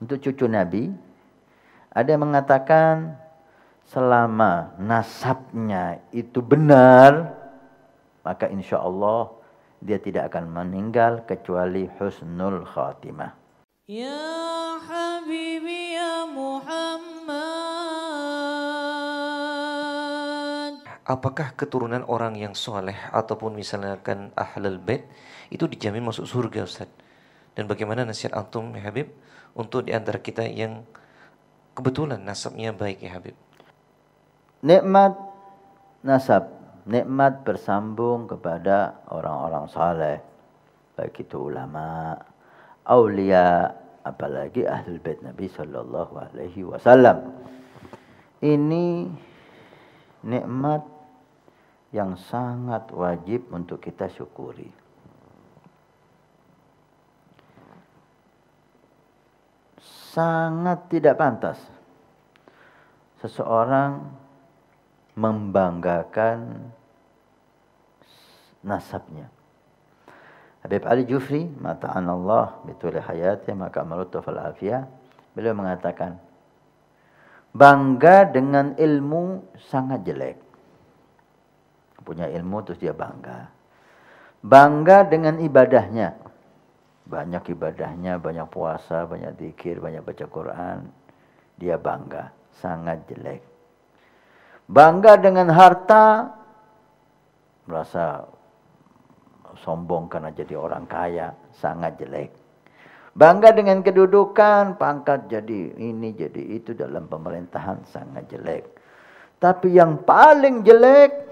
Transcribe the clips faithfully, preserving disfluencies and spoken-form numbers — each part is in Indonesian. untuk cucu Nabi. Ada yang mengatakan selama nasabnya itu benar, maka insya Allah dia tidak akan meninggal kecuali husnul khatimah. Ya Habibi ya Muhammad. Apakah keturunan orang yang soleh ataupun misalkan ahlul bait itu dijamin masuk surga, Ustaz? Dan bagaimana nasihat antum ya Habib untuk diantara kita yang kebetulan nasabnya baik ya Habib? Nikmat nasab, nikmat bersambung kepada orang-orang saleh, baik itu ulama, aulia, apalagi ahlul bait Nabi Shallallahu Alaihi Wasallam. Ini nikmat yang sangat wajib untuk kita syukuri. Sangat tidak pantas seseorang membanggakan nasabnya. Habib Ali Jufri, mata'an Allah bituli hayati maka marutuf al-afiyah, beliau mengatakan bangga dengan ilmu sangat jelek. Punya ilmu terus dia bangga. Bangga dengan ibadahnya, banyak ibadahnya, banyak puasa, banyak zikir, banyak baca Quran, dia bangga, sangat jelek. Bangga dengan harta, merasa sombong karena jadi orang kaya, sangat jelek. Bangga dengan kedudukan, pangkat jadi ini jadi itu dalam pemerintahan, sangat jelek. Tapi yang paling jelek,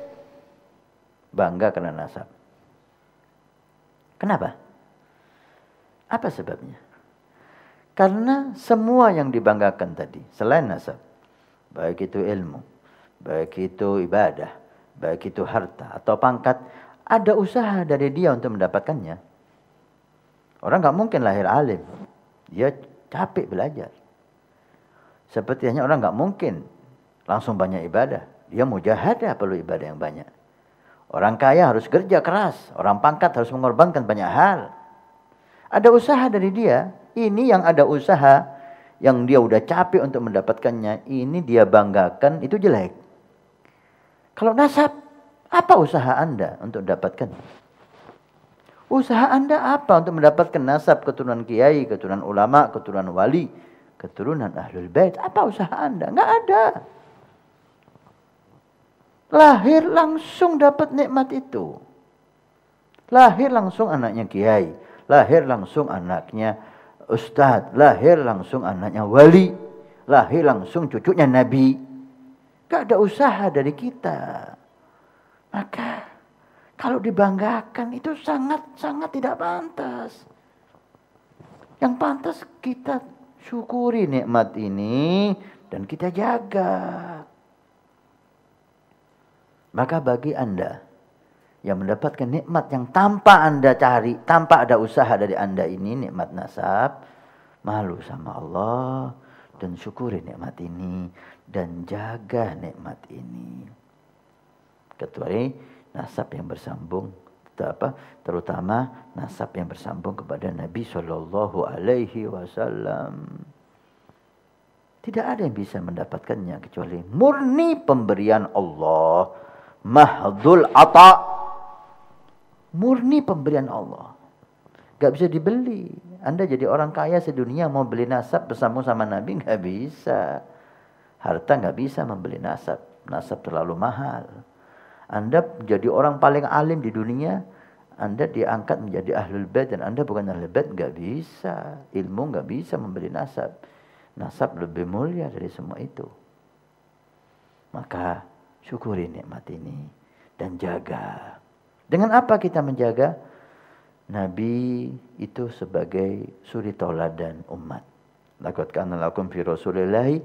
bangga karena nasab. Kenapa? Apa sebabnya? Karena semua yang dibanggakan tadi, selain nasab, baik itu ilmu, baik itu ibadah, baik itu harta atau pangkat, ada usaha dari dia untuk mendapatkannya. Orang gak mungkin lahir alim, dia capek belajar. Seperti hanya orang gak mungkin langsung banyak ibadah, dia mujahadah, perlu ibadah yang banyak. Orang kaya harus kerja keras, orang pangkat harus mengorbankan banyak hal. Ada usaha dari dia. Ini yang ada usaha, yang dia udah capek untuk mendapatkannya, ini dia banggakan, itu jelek. Kalau nasab, apa usaha Anda untuk dapatkan? Usaha Anda apa untuk mendapatkan nasab, keturunan kiai, keturunan ulama, keturunan wali, keturunan ahlul bait? Apa usaha Anda? Enggak ada. Lahir langsung dapat nikmat itu. Lahir langsung anaknya kiai, lahir langsung anaknya ustaz, lahir langsung anaknya wali, lahir langsung cucunya nabi. Gak ada usaha dari kita. Maka kalau dibanggakan itu sangat-sangat tidak pantas. Yang pantas kita syukuri nikmat ini dan kita jaga. Maka bagi Anda yang mendapatkan nikmat yang tanpa Anda cari, tanpa ada usaha dari Anda ini, nikmat nasab, malu sama Allah dan syukuri nikmat ini dan jaga nikmat ini. Kecuali nasab yang bersambung, apa? Terutama nasab yang bersambung kepada Nabi Shallallahu Alaihi Wasallam. Tidak ada yang bisa mendapatkannya kecuali murni pemberian Allah, mahdul ata. Murni pemberian Allah, gak bisa dibeli. Anda jadi orang kaya sedunia mau beli nasab bersambung sama Nabi, gak bisa. Harta gak bisa membeli nasab, nasab terlalu mahal. Anda jadi orang paling alim di dunia, Anda diangkat menjadi ahlul bait dan Anda bukan ahlul bait, gak bisa. Ilmu gak bisa membeli nasab. Nasab lebih mulia dari semua itu. Maka syukuri nikmat ini dan jaga. Dengan apa kita menjaga? Nabi itu sebagai suri tauladan umat. Laqad kana lakum fi rasulillahi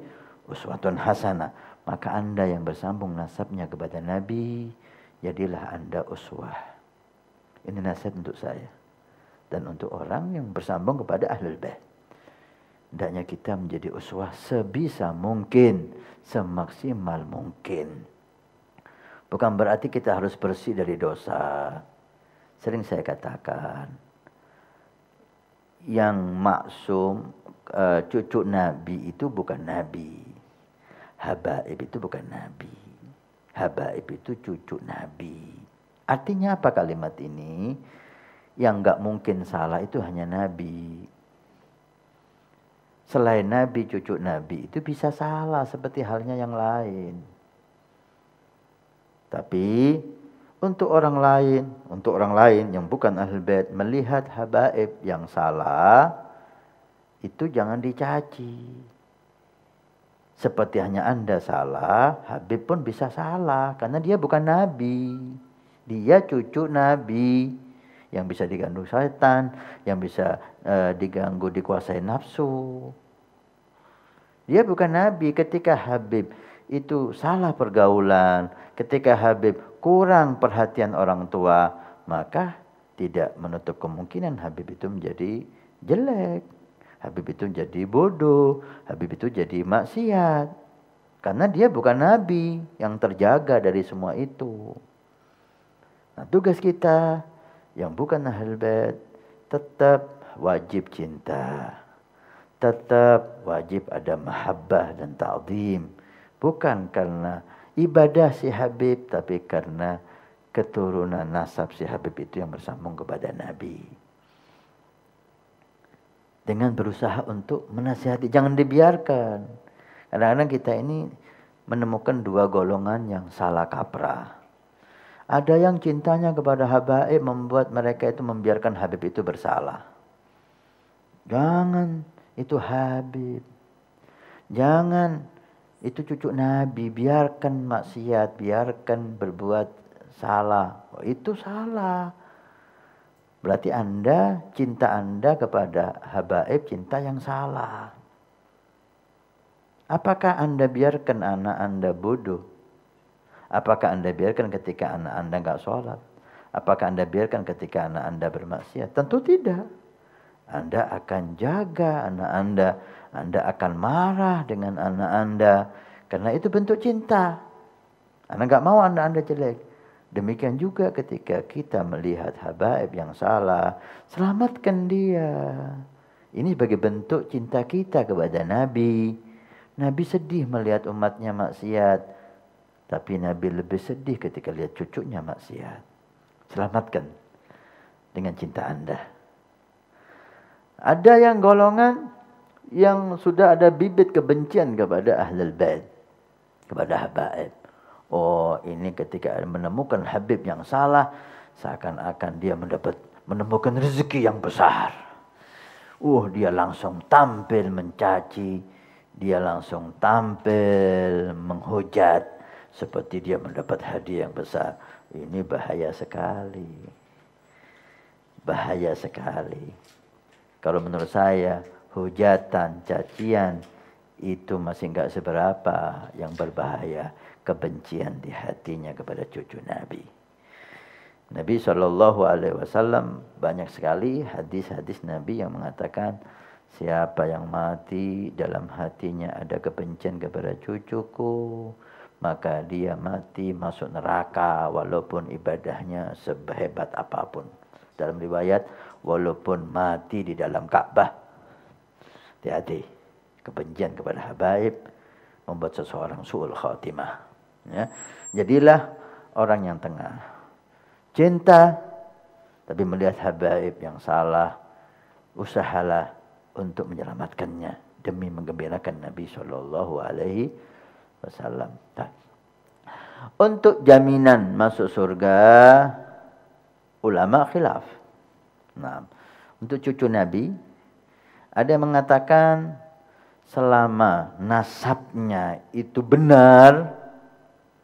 uswatun hasanah. Maka Anda yang bersambung nasabnya kepada Nabi, jadilah Anda uswah. Ini nasihat untuk saya dan untuk orang yang bersambung kepada ahlul bait. Hendaknya kita menjadi uswah sebisa mungkin, semaksimal mungkin. Bukan berarti kita harus bersih dari dosa. Sering saya katakan, yang maksum uh, cucu Nabi itu bukan Nabi. Habaib itu bukan Nabi. Habaib itu cucu Nabi. Artinya apa kalimat ini? Yang nggak mungkin salah itu hanya Nabi. Selain Nabi, cucu Nabi itu bisa salah seperti halnya yang lain. Tapi untuk orang lain, untuk orang lain yang bukan Ahlul Bait melihat habaib yang salah, itu jangan dicaci. Seperti hanya Anda salah, Habib pun bisa salah karena dia bukan Nabi. Dia cucu Nabi yang bisa diganggu setan, yang bisa uh, diganggu, dikuasai nafsu. Dia bukan Nabi. Ketika Habib itu salah pergaulan, ketika Habib kurang perhatian orang tua, maka tidak menutup kemungkinan Habib itu menjadi jelek, Habib itu jadi bodoh, Habib itu jadi maksiat, karena dia bukan Nabi yang terjaga dari semua itu. Nah, tugas kita yang bukan Ahlul Bait tetap wajib cinta, tetap wajib ada mahabbah dan ta'zim, bukan karena ibadah si Habib, tapi karena keturunan nasab si Habib itu yang bersambung kepada Nabi. Dengan berusaha untuk menasihati, jangan dibiarkan. Kadang-kadang kita ini menemukan dua golongan yang salah kaprah. Ada yang cintanya kepada habaib membuat mereka itu membiarkan Habib itu bersalah. Jangan, itu Habib. Jangan, itu cucu Nabi, biarkan maksiat, biarkan berbuat salah. Oh, itu salah. Berarti Anda, cinta Anda kepada habaib, cinta yang salah. Apakah Anda biarkan anak Anda bodoh? Apakah Anda biarkan ketika anak Anda nggak sholat? Apakah Anda biarkan ketika anak Anda bermaksiat? Tentu tidak. Anda akan jaga anak Anda. Anda akan marah dengan anak Anda. Karena itu bentuk cinta. Anda nggak mau anak Anda jelek. Demikian juga ketika kita melihat habaib yang salah, selamatkan dia. Ini sebagai bentuk cinta kita kepada Nabi. Nabi sedih melihat umatnya maksiat. Tapi Nabi lebih sedih ketika lihat cucunya maksiat. Selamatkan dengan cinta Anda. Ada yang golongan yang sudah ada bibit kebencian kepada Ahlul Bait, kepada habaib. Oh, ini ketika menemukan habib yang salah, seakan-akan dia mendapat menemukan rezeki yang besar. Uh, dia langsung tampil mencaci, dia langsung tampil menghujat, seperti dia mendapat hadiah yang besar. Ini bahaya sekali, bahaya sekali. Kalau menurut saya, hujatan, cacian itu masih enggak seberapa. Yang berbahaya kebencian di hatinya kepada cucu Nabi. Nabi shallallahu alaihi wasallam banyak sekali hadis-hadis Nabi yang mengatakan, siapa yang mati dalam hatinya ada kebencian kepada cucuku, maka dia mati masuk neraka walaupun ibadahnya sehebat apapun. Dalam riwayat, walaupun mati di dalam Ka'bah. Hati-hati, kebencian kepada habaib membuat seseorang su'ul khatimah. Ya. Jadilah orang yang tengah. Cinta, tapi melihat habaib yang salah, usahalah untuk menyelamatkannya demi menggembirakan Nabi shallallahu alaihi wasallam. Nah. Untuk jaminan masuk surga, ulama khilaf. Nah, untuk cucu Nabi, ada yang mengatakan selama nasabnya itu benar,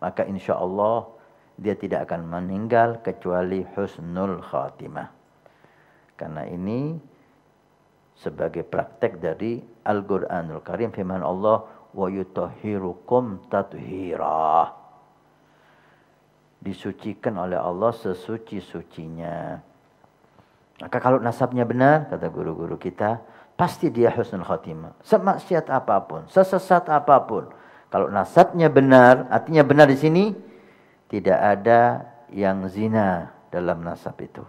maka insya Allah dia tidak akan meninggal kecuali husnul khatimah. Karena ini sebagai praktek dari Al-Quranul Karim, firman Allah, wa yutahhirukum tathira. Disucikan oleh Allah sesuci-sucinya. Maka kalau nasabnya benar, kata guru-guru kita, pasti dia husnul khatimah. Semaksiat apapun, sesesat apapun, kalau nasabnya benar, artinya benar di sini tidak ada yang zina dalam nasab itu,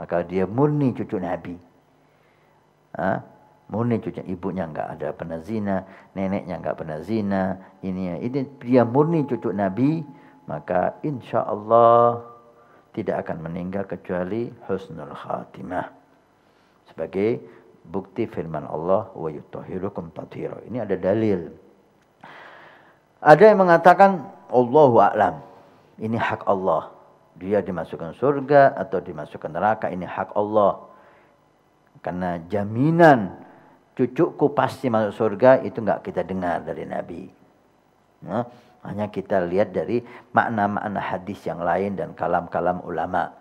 maka dia murni cucu Nabi. Hah? murni cucu, ibunya enggak ada pernah zina, neneknya enggak pernah zina, ini ini dia murni cucu Nabi, maka insya Allah tidak akan meninggal kecuali husnul khatimah. Sebagai bukti firman Allah, wa yutahhirukum tathira. Ini ada dalil. Ada yang mengatakan Allahu a'lam. Ini hak Allah. Dia dimasukkan surga atau dimasukkan neraka, ini hak Allah. Karena jaminan cucuku pasti masuk surga itu enggak kita dengar dari Nabi. Nah, hanya kita lihat dari makna-makna hadis yang lain dan kalam-kalam ulama.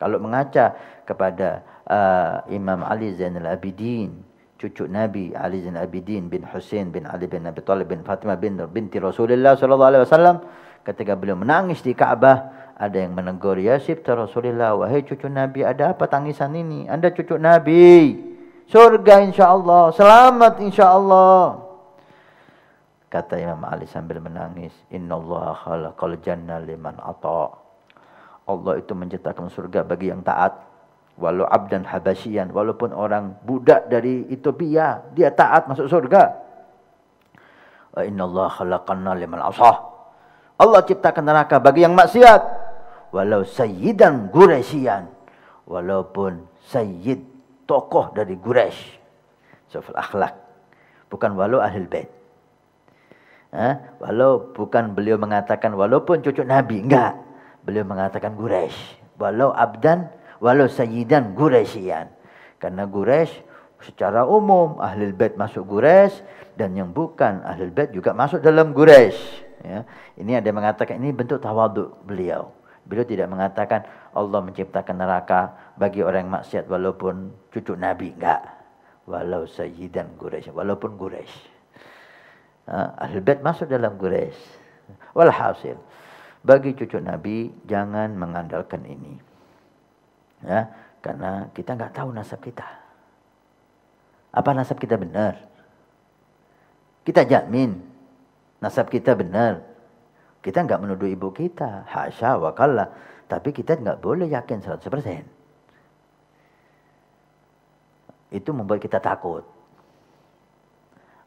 Kalau mengaca kepada uh, Imam Ali Zainal Abidin, cucu Nabi Ali Zainal Abidin bin Hussein bin Ali bin Abi Talib bin Fatima bin binti Rasulullah sallallahu alaihi wasallam, ketika beliau menangis di Ka'bah, ada yang menegur, ya sibta Rasulullah, wahai cucu Nabi, ada apa tangisan ini? Anda cucu Nabi, surga insyaallah, selamat insyaallah. Kata Imam Ali sambil menangis, innallaha khalaqal janna liman ata. Allah itu menciptakan surga bagi yang taat. Walau abdan habasyian, walaupun orang budak dari Ethiopia, dia taat masuk surga. Wa innallaha khalaqanna liman asah. Allah ciptakan neraka bagi yang maksiat. Walau sayyidan Quraisyan, walaupun sayyid tokoh dari Quraisy. Suful akhlak. Bukan walau ahlul bait. Ha? Walau bukan beliau mengatakan walaupun cucu Nabi, enggak, beliau mengatakan Quraisy, walau abdan, walau sayyidan Quraisyan, karena Quraisy secara umum ahlul bait masuk Quraisy dan yang bukan ahlul bait juga masuk dalam Quraisy. Ya. Ini ada mengatakan ini bentuk tawadhu beliau. Beliau tidak mengatakan Allah menciptakan neraka bagi orang yang maksiat walaupun cucu Nabi, enggak, walau sayyidan Quraisy, walaupun Quraisy. Ahlul bait masuk dalam Quraisy. Walhasil, bagi cucu Nabi jangan mengandalkan ini, ya, karena kita nggak tahu nasab kita. Apa nasab kita benar? Kita jamin nasab kita benar. Kita nggak menuduh ibu kita, hasya wa kallah. Tapi kita nggak boleh yakin seratus persen. Itu membuat kita takut.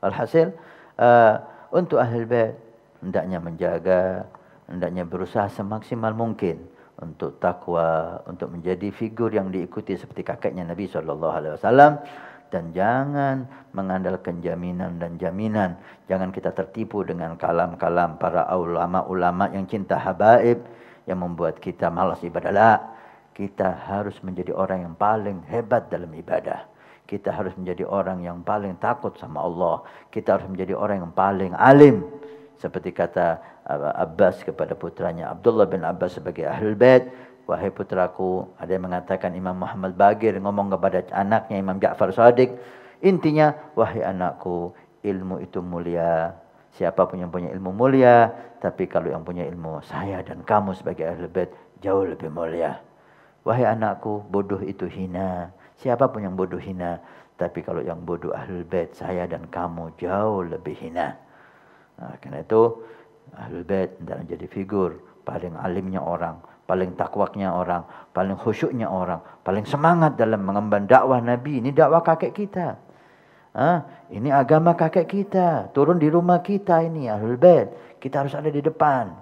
Walhasil, Uh, untuk ahlul bait hendaknya menjaga, hendaknya berusaha semaksimal mungkin untuk takwa, untuk menjadi figur yang diikuti seperti kakeknya Nabi shallallahu alaihi wasallam, dan jangan mengandalkan jaminan dan jaminan. Jangan kita tertipu dengan kalam-kalam para ulama-ulama yang cinta habaib yang membuat kita malas ibadah. Lah, kita harus menjadi orang yang paling hebat dalam ibadah. Kita harus menjadi orang yang paling takut sama Allah. Kita harus menjadi orang yang paling alim. Seperti kata Abbas kepada putranya Abdullah bin Abbas sebagai ahlul bait, wahai putraku, ada yang mengatakan Imam Muhammad Bagir ngomong kepada anaknya Imam Ja'far Shadiq. Intinya, wahai anakku, ilmu itu mulia. Siapapun yang punya ilmu mulia, tapi kalau yang punya ilmu saya dan kamu sebagai ahlul bait jauh lebih mulia. Wahai anakku, bodoh itu hina. Siapapun yang bodoh hina, tapi kalau yang bodoh ahlul bait saya dan kamu jauh lebih hina. Nah, karena itu ahlul bait adalah jadi figur paling alimnya orang, paling takwaknya orang, paling khusyuknya orang, paling semangat dalam mengemban dakwah Nabi. Ini dakwah kakek kita. Hah? Ini agama kakek kita, turun di rumah kita ini ahlul bait. Kita harus ada di depan.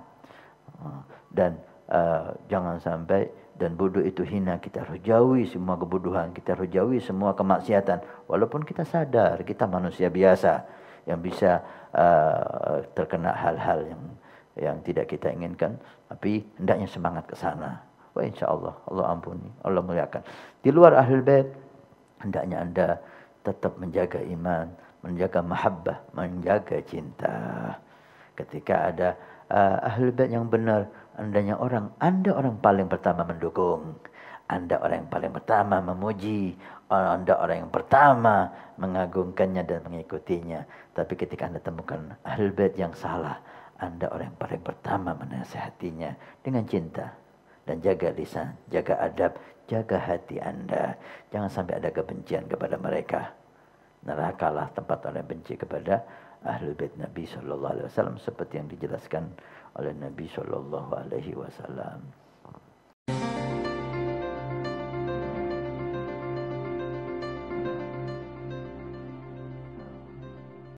Dan uh, jangan sampai dan bodoh itu hina, kita harus jauhi semua kebodohan, kita harus jauhi semua kemaksiatan. Walaupun kita sadar, kita manusia biasa yang bisa uh, terkena hal-hal yang yang tidak kita inginkan. Tapi hendaknya semangat ke sana. Wah, insya Allah, Allah ampuni, Allah muliakan. Di luar ahlul bait, hendaknya Anda tetap menjaga iman, menjaga mahabbah, menjaga cinta. Ketika ada uh, ahlul bait yang benar, Andanya orang, Anda orang paling pertama mendukung, Anda orang yang paling pertama memuji, Anda orang yang pertama mengagungkannya dan mengikutinya. Tapi ketika Anda temukan ahlul bait yang salah, Anda orang yang paling pertama menasihatinya dengan cinta. Dan jaga lisan, jaga adab, jaga hati Anda. Jangan sampai ada kebencian kepada mereka. Nerakalah tempat orang benci kepada ahlul bait Nabi sallallahu alaihi wasallam seperti yang dijelaskan oleh Nabi sallallahu alaihi wasallam.